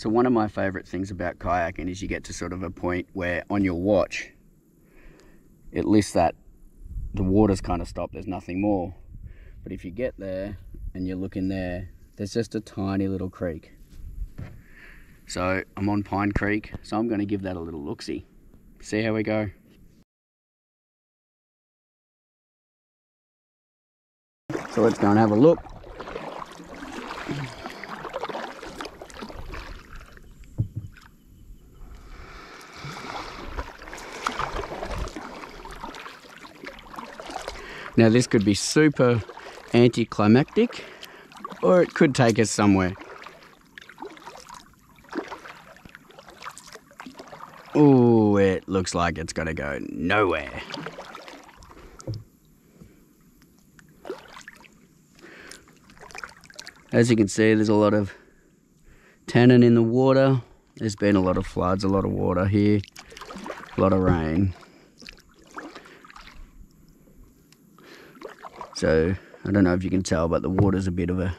So one of my favorite things about kayaking is you get to sort of a point where on your watch, it lists that the water's kind of stopped, there's nothing more. But if you get there and you look in there, there's just a tiny little creek. So I'm on Pine Creek, so I'm going to give that a little look-see. See how we go. So let's go and have a look. Now this could be super anticlimactic, or it could take us somewhere. Oh, it looks like it's gonna go nowhere. As you can see, there's a lot of tannin in the water. There's been a lot of floods, a lot of water here, a lot of rain. So, I don't know if you can tell, but the water's a bit of a,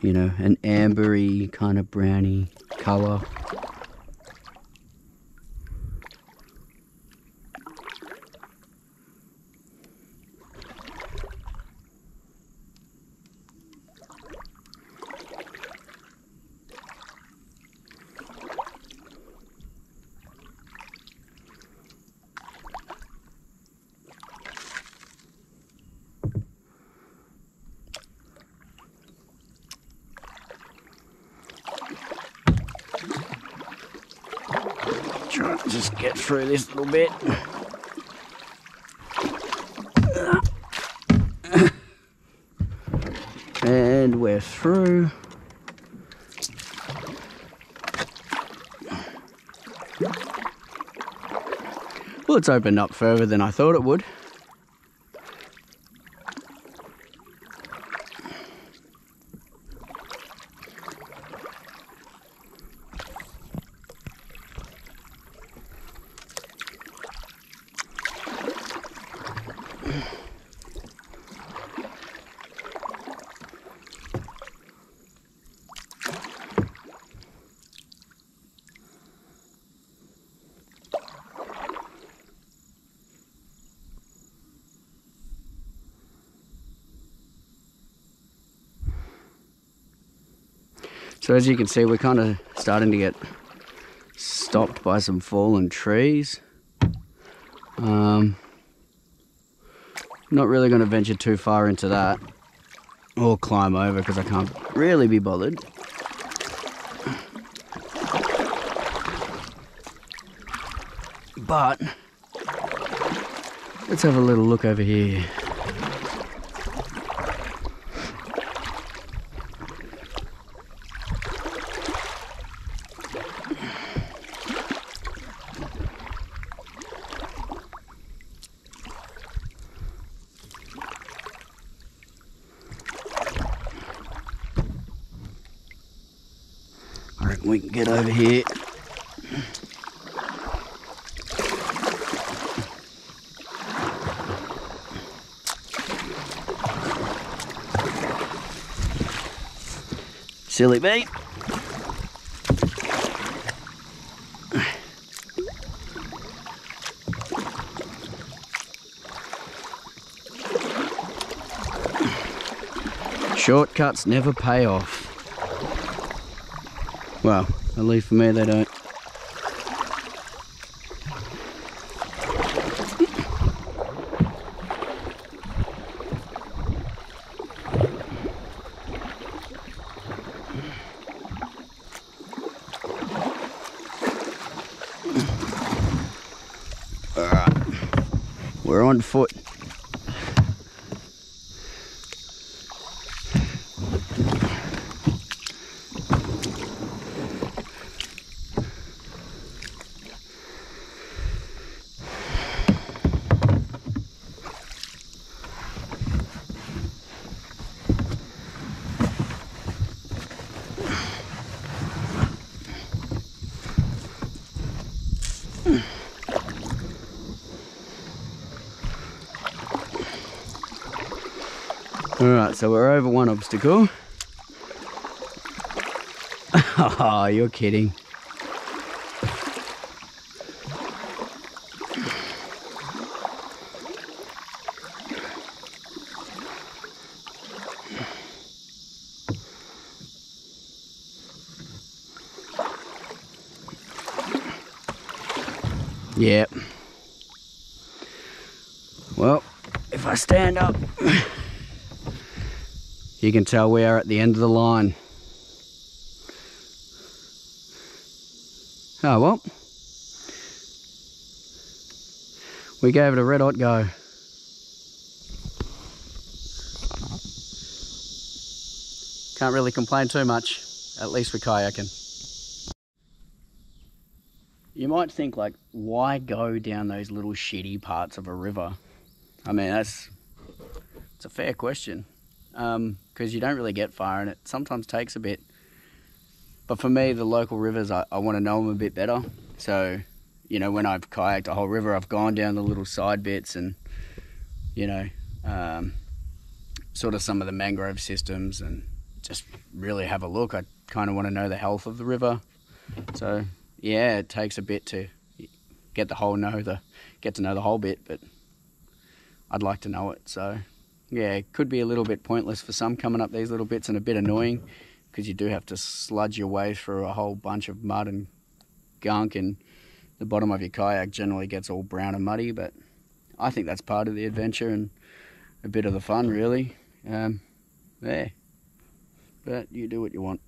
you know, an ambery kind of browny colour. Try to just get through this little bit. And we're through. Well, it's opened up further than I thought it would. So as you can see, we're kind of starting to get stopped by some fallen trees. Not really going to venture too far into that or climb over because I can't really be bothered. But let's have a little look over here. We can get over here. Silly me. Shortcuts never pay off. Well, at least for me, they don't. All right, we're on foot. Alright, so we're over one obstacle. Oh, you're kidding. Yep. Well, if I stand up, you can tell we are at the end of the line. Oh well. We gave it a red hot go. Can't really complain too much. At least we're kayaking. You might think, like, why go down those little shitty parts of a river? I mean, it's a fair question, because you don't really get far and it sometimes takes a bit. But for me, the local rivers, I want to know them a bit better. So, you know, when I've kayaked a whole river, I've gone down the little side bits and, you know, sort of some of the mangrove systems, and just really have a look. I kind of want to know the health of the river. So yeah, it takes a bit to get to know the whole bit, but I'd like to know it. So yeah, it could be a little bit pointless for some coming up these little bits, and a bit annoying because you do have to sludge your way through a whole bunch of mud and gunk, and the bottom of your kayak generally gets all brown and muddy. But I think that's part of the adventure and a bit of the fun, really. But you do what you want.